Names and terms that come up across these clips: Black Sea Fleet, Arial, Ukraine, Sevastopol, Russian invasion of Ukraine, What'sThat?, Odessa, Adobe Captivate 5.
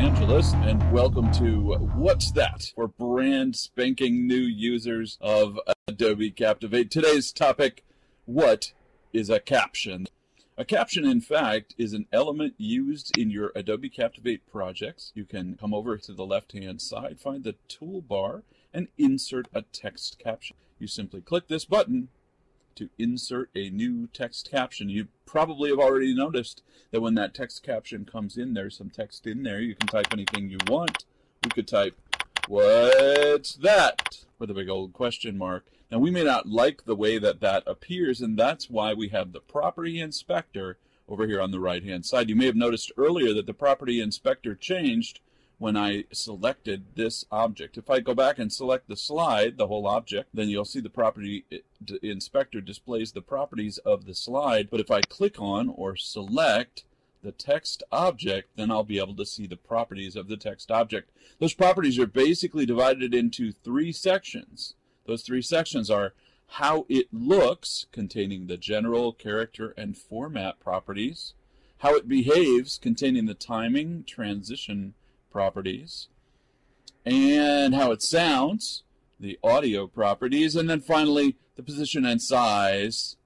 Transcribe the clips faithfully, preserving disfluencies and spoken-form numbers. Angeles, and welcome to What's That? For brand spanking new users of Adobe Captivate. Today's topic, what is a caption? A caption, in fact, is an element used in your Adobe Captivate projects. You can come over to the left-hand side, find the toolbar, and insert a text caption. You simply click this button to insert a new text caption. You probably have already noticed that when that text caption comes in, there's some text in there. You can type anything you want. You could type, "What's that?" with a big old question mark. Now, we may not like the way that that appears, and that's why we have the property inspector over here on the right-hand side. You may have noticed earlier that the property inspector changed when I selected this object. If I go back and select the slide, the whole object, then you'll see the property inspector displays the properties of the slide. But if I click on or select the text object, then I'll be able to see the properties of the text object. Those properties are basically divided into three sections. Those three sections are how it looks, containing the general, character, and format properties, how it behaves, containing the timing, transition properties, and how it sounds, the audio properties, and then finally the position and size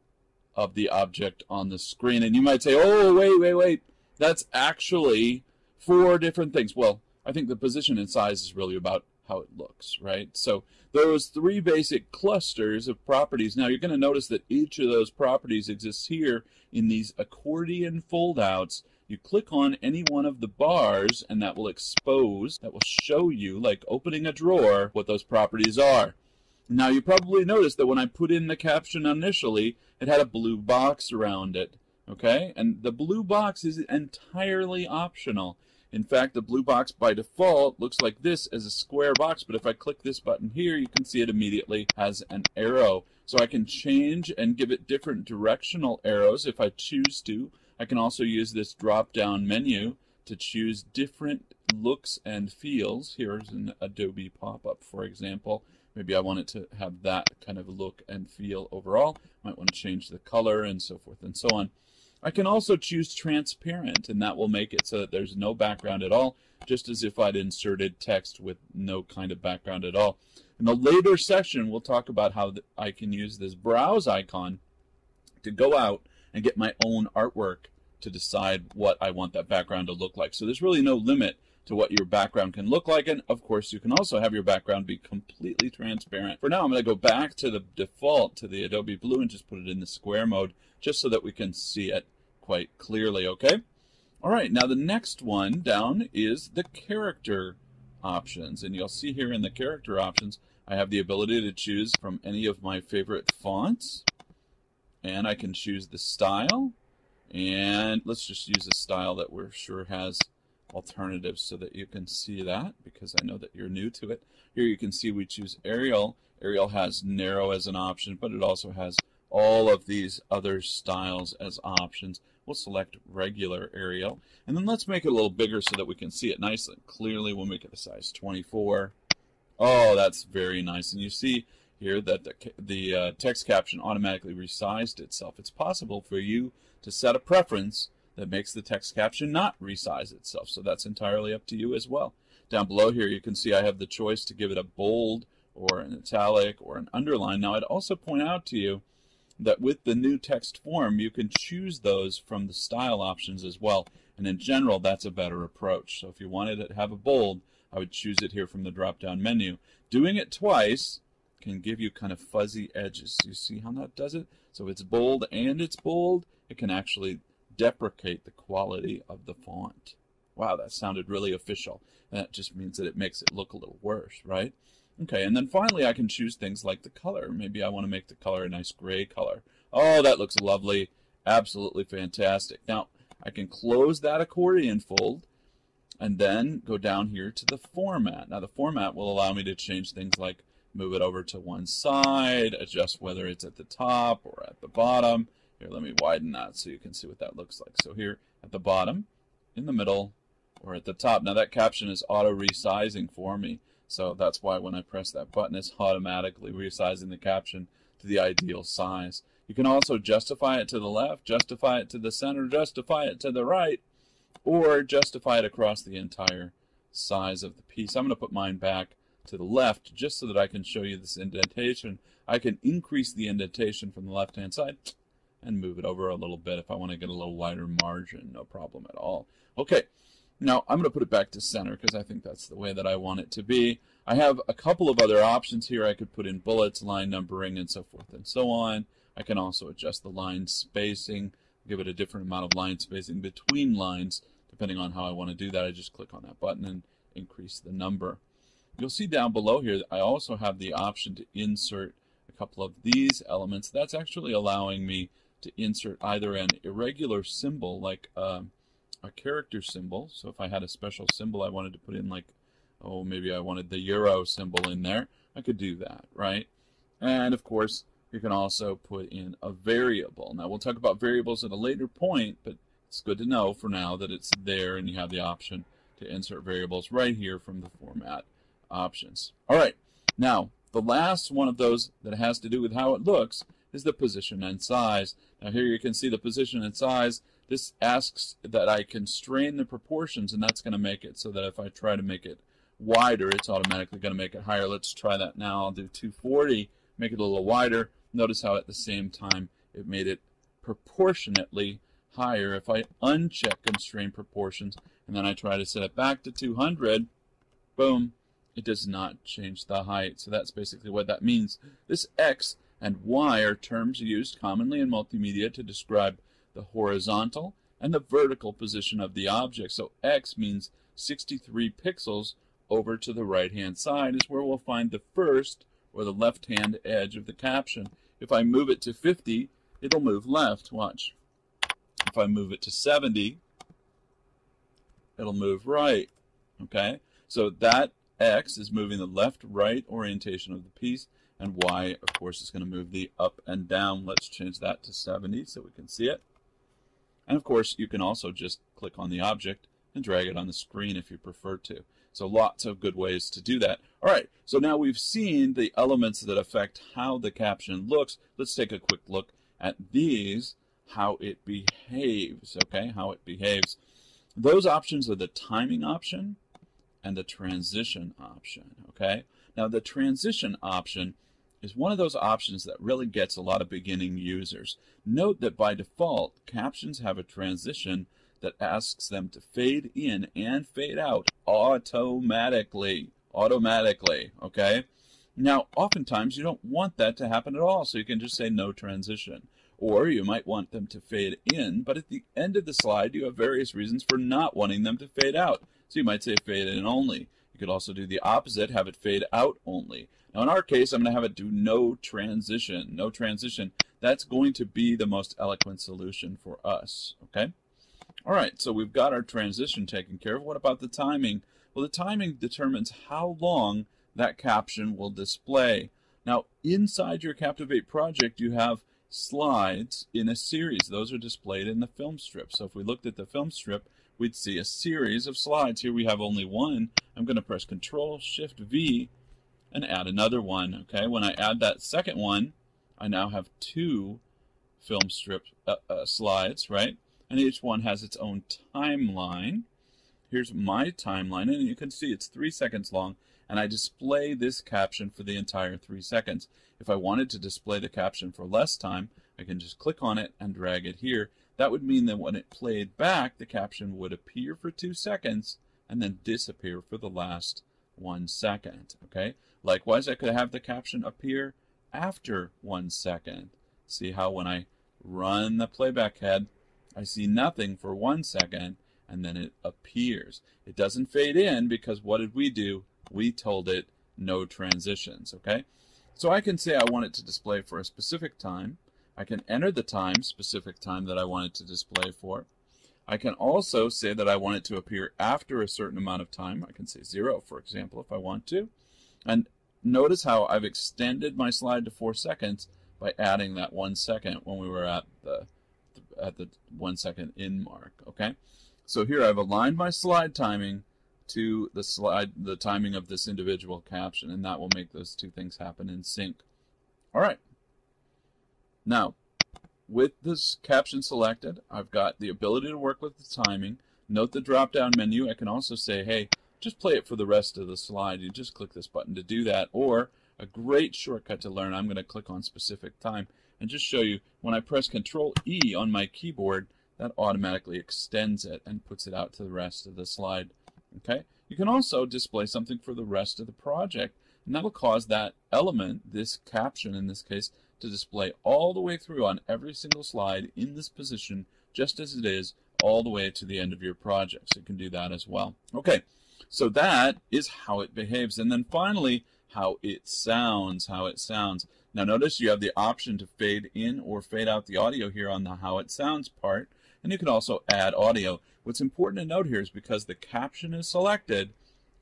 of the object on the screen. And you might say, oh, wait, wait, wait, that's actually four different things. Well, I think the position and size is really about how it looks, right? So those three basic clusters of properties. Now you're going to notice that each of those properties exists here in these accordion foldouts. You click on any one of the bars and that will expose, that will show you, like opening a drawer, what those properties are. Now you probably noticed that when I put in the caption initially, it had a blue box around it, okay? And the blue box is entirely optional. In fact, the blue box by default looks like this as a square box, but if I click this button here, you can see it immediately has an arrow. So I can change and give it different directional arrows if I choose to. I can also use this drop-down menu to choose different looks and feels. Here's an Adobe pop-up, for example. Maybe I want it to have that kind of look and feel overall. Might want to change the color and so forth and so on. I can also choose transparent, and that will make it so that there's no background at all, just as if I'd inserted text with no kind of background at all. In the later section, we'll talk about how I can use this browse icon to go out and get my own artwork to decide what I want that background to look like. So there's really no limit to what your background can look like, and of course you can also have your background be completely transparent. For now, I'm going to go back to the default, to the Adobe Blue, and just put it in the square mode, just so that we can see it quite clearly, okay? All right, now the next one down is the character options, and you'll see here in the character options, I have the ability to choose from any of my favorite fonts, and I can choose the style, and let's just use a style that we're sure has alternatives so that you can see that, because I know that you're new to it. Here you can see we choose Arial. Arial has narrow as an option, but it also has all of these other styles as options. We'll select regular Arial, and then let's make it a little bigger so that we can see it nicely. Clearly, we'll make it a size twenty-four. Oh, that's very nice. And you see here that the, the uh, text caption automatically resized itself. It's possible for you to set a preference that makes the text caption not resize itself, so that's entirely up to you as well. Down below here, you can see I have the choice to give it a bold or an italic or an underline. Now, I'd also point out to you that with the new text form, you can choose those from the style options as well. And in general, that's a better approach. So if you wanted it to have a bold, I would choose it here from the drop-down menu. Doing it twice can give you kind of fuzzy edges. You see how that does it? So it's bold and it's bold. It can actually deprecate the quality of the font. Wow, that sounded really official. That just means that it makes it look a little worse, right? Okay, and then finally I can choose things like the color. Maybe I want to make the color a nice gray color. Oh, that looks lovely. Absolutely fantastic. Now, I can close that accordion fold and then go down here to the format. Now, the format will allow me to change things like move it over to one side, adjust whether it's at the top or at the bottom. Here, let me widen that so you can see what that looks like. So here at the bottom, in the middle, or at the top. Now, that caption is auto-resizing for me. So that's why when I press that button, it's automatically resizing the caption to the ideal size. You can also justify it to the left, justify it to the center, justify it to the right, or justify it across the entire size of the piece. I'm going to put mine back to the left just so that I can show you this indentation. I can increase the indentation from the left-hand side and move it over a little bit if I want to get a little wider margin, no problem at all. Okay, now I'm going to put it back to center because I think that's the way that I want it to be. I have a couple of other options here. I could put in bullets, line numbering, and so forth and so on. I can also adjust the line spacing, give it a different amount of line spacing between lines, depending on how I want to do that. I just click on that button and increase the number. You'll see down below here that I also have the option to insert a couple of these elements. That's actually allowing me to insert either an irregular symbol, like uh, a character symbol. So if I had a special symbol I wanted to put in, like, oh, maybe I wanted the euro symbol in there, I could do that, right? And of course, you can also put in a variable. Now, we'll talk about variables at a later point, but it's good to know for now that it's there and you have the option to insert variables right here from the format options. All right, now, the last one of those that has to do with how it looks is the position and size. Now here you can see the position and size. This asks that I constrain the proportions, and that's going to make it so that if I try to make it wider, it's automatically going to make it higher. Let's try that now. I'll do two forty, make it a little wider. Notice how at the same time it made it proportionately higher. If I uncheck constrain proportions and then I try to set it back to two hundred, boom, it does not change the height. So that's basically what that means. This X and Y are terms used commonly in multimedia to describe the horizontal and the vertical position of the object. So X means sixty-three pixels over to the right-hand side is where we'll find the first or the left-hand edge of the caption. If I move it to fifty, it'll move left. Watch. If I move it to seventy, it'll move right. Okay? So that X is moving the left-right orientation of the piece. And Y, of course, is going to move the up and down. Let's change that to seventy so we can see it. And, of course, you can also just click on the object and drag it on the screen if you prefer to. So lots of good ways to do that. All right, so now we've seen the elements that affect how the caption looks. Let's take a quick look at these, how it behaves, okay, how it behaves. Those options are the timing option and the transition option, okay? Now, the transition option is one of those options that really gets a lot of beginning users. Note that by default, captions have a transition that asks them to fade in and fade out automatically, automatically, okay? Now, oftentimes, you don't want that to happen at all, so you can just say no transition. Or you might want them to fade in, but at the end of the slide, you have various reasons for not wanting them to fade out. So you might say fade in only. You could also do the opposite, have it fade out only. Now, in our case, I'm going to have it do no transition, no transition. That's going to be the most eloquent solution for us, okay? All right, so we've got our transition taken care of. What about the timing? Well, the timing determines how long that caption will display. Now, inside your Captivate project, you have slides in a series. Those are displayed in the film strip. So if we looked at the film strip, we'd see a series of slides. Here we have only one. I'm going to press control shift V and add another one. Okay, when I add that second one, I now have two film strip uh, uh, slides, right? And each one has its own timeline. Here's my timeline, and you can see it's three seconds long, and I display this caption for the entire three seconds. If I wanted to display the caption for less time, I can just click on it and drag it here. That would mean that when it played back, the caption would appear for two seconds and then disappear for the last one second, okay? Likewise, I could have the caption appear after one second. See how when I run the playback head, I see nothing for one second, and then it appears. It doesn't fade in because what did we do? We told it no transitions, okay? So I can say I want it to display for a specific time. I can enter the time, specific time that I want it to display for. I can also say that I want it to appear after a certain amount of time. I can say zero, for example, if I want to. And notice how I've extended my slide to four seconds by adding that one second when we were at the at the one second in mark. Okay, so here I've aligned my slide timing to the slide the timing of this individual caption, and that will make those two things happen in sync. All right. Now, with this caption selected, I've got the ability to work with the timing. Note the drop-down menu. I can also say, hey, just play it for the rest of the slide. You just click this button to do that, or a great shortcut to learn. I'm going to click on specific time and just show you when I press control E on my keyboard, that automatically extends it and puts it out to the rest of the slide. Okay? You can also display something for the rest of the project, and that'll cause that element, this caption in this case, to display all the way through on every single slide in this position, just as it is, all the way to the end of your project. So you can do that as well. Okay, so that is how it behaves. And then finally, how it sounds, how it sounds. Now notice you have the option to fade in or fade out the audio here on the how it sounds part, and you can also add audio. What's important to note here is because the caption is selected,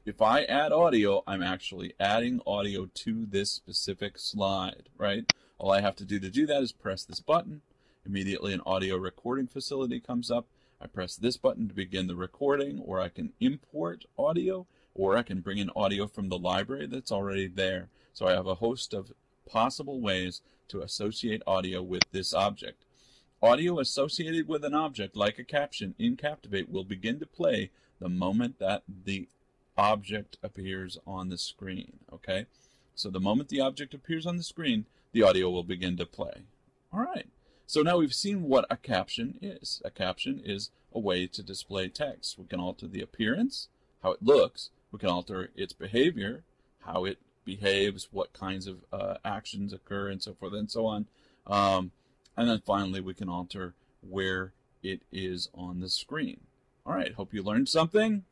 if I add audio, I'm actually adding audio to this specific slide, right? All I have to do to do that is press this button. Immediately an audio recording facility comes up. I press this button to begin the recording, or I can import audio, or I can bring in audio from the library that's already there. So I have a host of possible ways to associate audio with this object. Audio associated with an object, like a caption in Captivate, will begin to play the moment that the object appears on the screen, okay? So the moment the object appears on the screen, the audio will begin to play. All right, so now we've seen what a caption is. A caption is a way to display text. We can alter the appearance, how it looks. We can alter its behavior, how it behaves, what kinds of uh, actions occur, and so forth and so on. Um, and then finally, we can alter where it is on the screen. All right, hope you learned something.